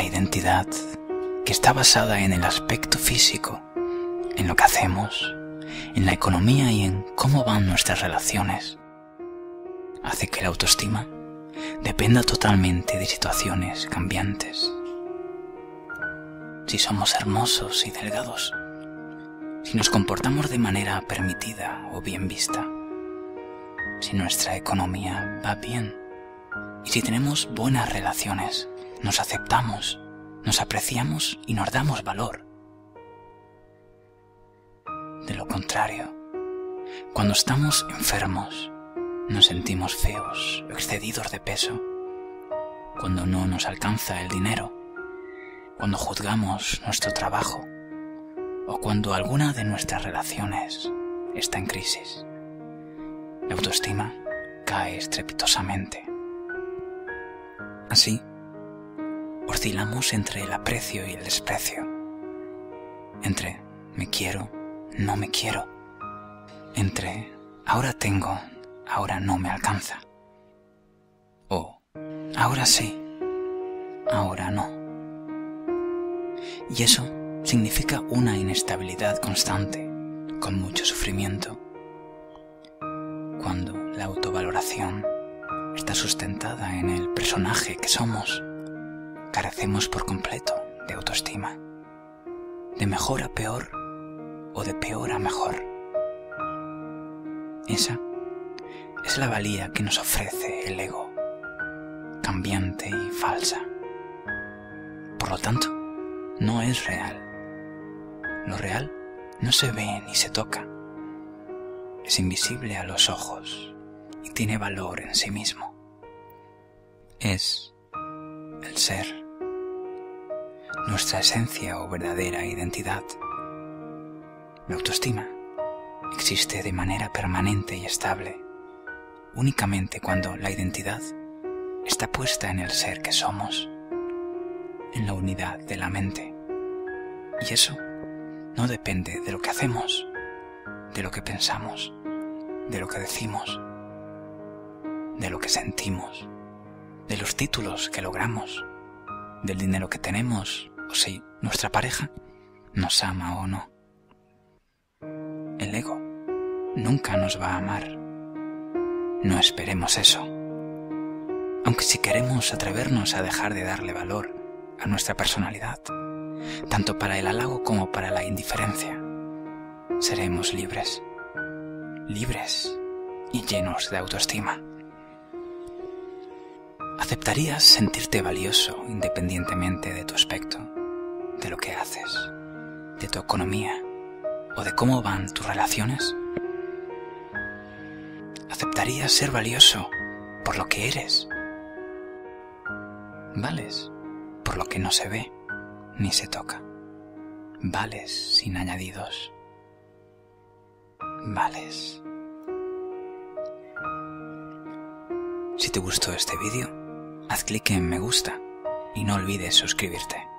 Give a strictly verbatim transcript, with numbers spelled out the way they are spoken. la identidad que está basada en el aspecto físico, en lo que hacemos, en la economía y en cómo van nuestras relaciones, hace que la autoestima dependa totalmente de situaciones cambiantes. Si somos hermosos y delgados, si nos comportamos de manera permitida o bien vista, si nuestra economía va bien y si tenemos buenas relaciones, nos aceptamos, nos apreciamos y nos damos valor. De lo contrario, cuando estamos enfermos, nos sentimos feos, excedidos de peso, cuando no nos alcanza el dinero, cuando juzgamos nuestro trabajo o cuando alguna de nuestras relaciones está en crisis. La autoestima cae estrepitosamente. Así, oscilamos entre el aprecio y el desprecio, entre me quiero, no me quiero, entre ahora tengo, ahora no me alcanza, o ahora sí, ahora no. Y eso significa una inestabilidad constante, con mucho sufrimiento, cuando la autovaloración está sustentada en el personaje que somos. Carecemos por completo de autoestima, de mejor a peor o de peor a mejor. Esa es la valía que nos ofrece el ego, cambiante y falsa. Por lo tanto, no es real. Lo real no se ve ni se toca. Es invisible a los ojos y tiene valor en sí mismo. Es el ser, nuestra esencia o verdadera identidad. La autoestima existe de manera permanente y estable, únicamente cuando la identidad está puesta en el ser que somos, en la unidad de la mente. Y eso no depende de lo que hacemos, de lo que pensamos, de lo que decimos, de lo que sentimos, de los títulos que logramos, del dinero que tenemos o si nuestra pareja nos ama o no. El ego nunca nos va a amar. No esperemos eso. Aunque si queremos atrevernos a dejar de darle valor a nuestra personalidad, tanto para el halago como para la indiferencia, seremos libres. Libres y llenos de autoestima. Aceptarías sentirte valioso independientemente de tu aspecto, de lo que haces, de tu economía o de cómo van tus relaciones. ¿Aceptarías ser valioso por lo que eres? Vales por lo que no se ve ni se toca. Vales sin añadidos. Vales. Si te gustó este vídeo, haz clic en me gusta y no olvides suscribirte.